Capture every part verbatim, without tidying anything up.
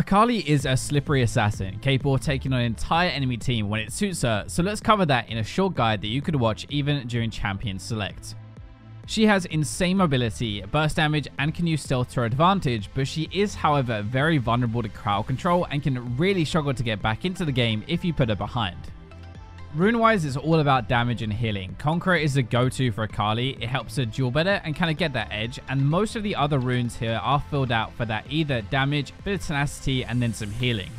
Akali is a slippery assassin, capable of taking on an entire enemy team when it suits her, so let's cover that in a short guide that you could watch even during Champion Select. She has insane mobility, burst damage, and can use stealth to her advantage, but she is however very vulnerable to crowd control and can really struggle to get back into the game if you put her behind. Runewise is all about damage and healing. Conqueror is the go-to for Akali, it helps her duel better and kind of get that edge, and most of the other runes here are filled out for that either damage, bit of tenacity, and then some healing.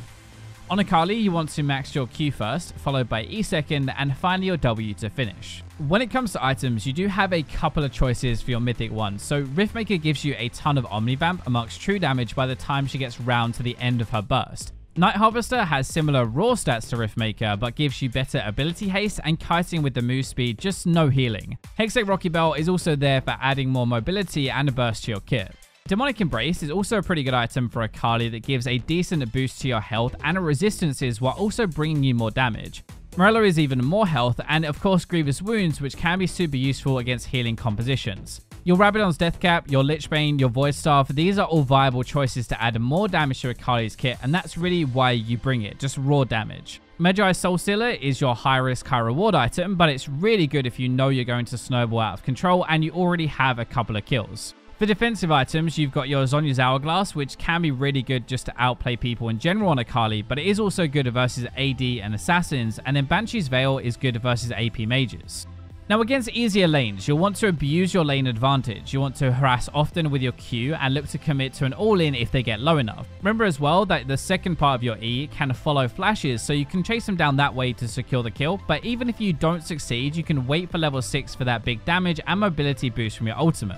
On Akali, you want to max your Q first, followed by E second, and finally your W to finish. When it comes to items, you do have a couple of choices for your mythic ones, so Riftmaker gives you a ton of Omnivamp amongst true damage by the time she gets round to the end of her burst. Night Harvester has similar raw stats to Riftmaker, but gives you better ability haste and kiting with the move speed, just no healing. Hextech Rocky Bell is also there for adding more mobility and a burst to your kit. Demonic Embrace is also a pretty good item for Akali that gives a decent boost to your health and her resistances while also bringing you more damage. Morello is even more health, and of course Grievous Wounds, which can be super useful against healing compositions. Your Rabadon's Deathcap, your Lich Bane, your Void Staff, these are all viable choices to add more damage to Akali's kit, and that's really why you bring it, just raw damage. Magi's Soulstealer is your high-risk, high-reward item, but it's really good if you know you're going to snowball out of control and you already have a couple of kills. For defensive items, you've got your Zhonya's Hourglass, which can be really good just to outplay people in general on Akali, but it is also good versus A D and Assassins, and then Banshee's Veil is good versus A P Mages. Now against easier lanes, you'll want to abuse your lane advantage. You want to harass often with your Q and look to commit to an all-in if they get low enough. Remember as well that the second part of your E can follow flashes, so you can chase them down that way to secure the kill, but even if you don't succeed, you can wait for level six for that big damage and mobility boost from your ultimate.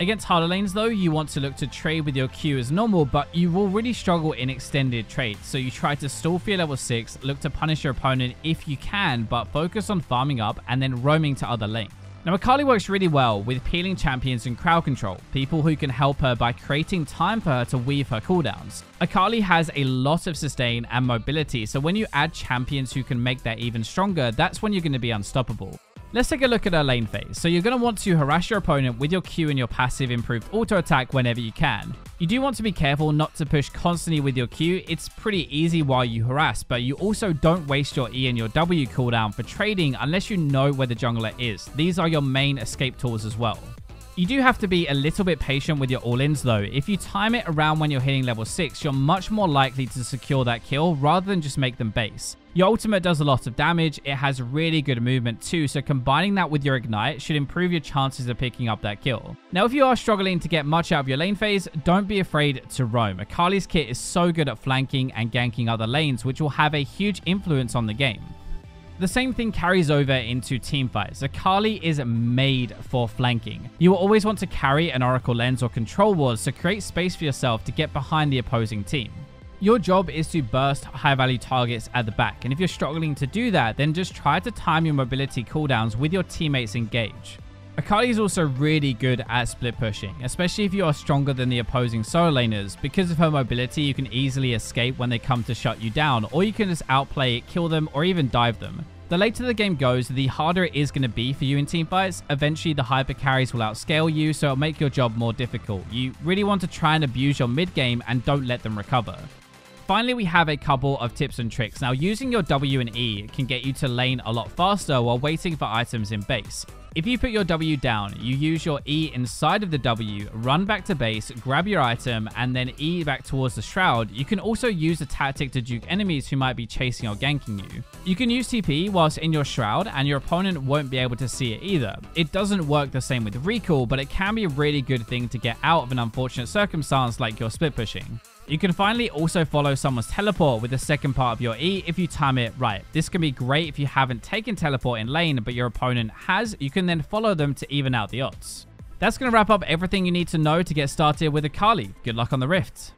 Against harder lanes though, you want to look to trade with your Q as normal, but you will really struggle in extended trades, so you try to stall for your level six, look to punish your opponent if you can, but focus on farming up and then roaming to other lanes. Now Akali works really well with peeling champions and crowd control, people who can help her by creating time for her to weave her cooldowns. Akali has a lot of sustain and mobility, so when you add champions who can make that even stronger, that's when you're going to be unstoppable. Let's take a look at her lane phase. So you're going to want to harass your opponent with your Q and your passive improved auto attack whenever you can. You do want to be careful not to push constantly with your Q, it's pretty easy while you harass, but you also don't waste your E and your W cooldown for trading unless you know where the jungler is. These are your main escape tools as well. You do have to be a little bit patient with your all-ins though. If you time it around when you're hitting level six, you're much more likely to secure that kill rather than just make them base. Your ultimate does a lot of damage, it has really good movement too, so combining that with your ignite should improve your chances of picking up that kill. Now if you are struggling to get much out of your lane phase, don't be afraid to roam. Akali's kit is so good at flanking and ganking other lanes, which will have a huge influence on the game. The same thing carries over into teamfights. Akali is made for flanking. You will always want to carry an Oracle Lens or Control Ward, so create space for yourself to get behind the opposing team. Your job is to burst high-value targets at the back, and if you're struggling to do that, then just try to time your mobility cooldowns with your teammates engage. Akali is also really good at split pushing, especially if you are stronger than the opposing solo laners. Because of her mobility, you can easily escape when they come to shut you down, or you can just outplay it, kill them, or even dive them. The later the game goes, the harder it is going to be for you in teamfights. Eventually, the hyper carries will outscale you, so it'll make your job more difficult. You really want to try and abuse your mid-game and don't let them recover. Finally, we have a couple of tips and tricks. Now, using your W and E can get you to lane a lot faster while waiting for items in base. If you put your W down, you use your E inside of the W, run back to base, grab your item, and then E back towards the shroud. You can also use the tactic to duke enemies who might be chasing or ganking you. You can use T P whilst in your shroud, and your opponent won't be able to see it either. It doesn't work the same with recall, but it can be a really good thing to get out of an unfortunate circumstance like your split pushing. You can finally also follow someone's teleport with the second part of your E if you time it right. This can be great if you haven't taken teleport in lane but your opponent has. You can then follow them to even out the odds. That's going to wrap up everything you need to know to get started with Akali. Good luck on the Rift.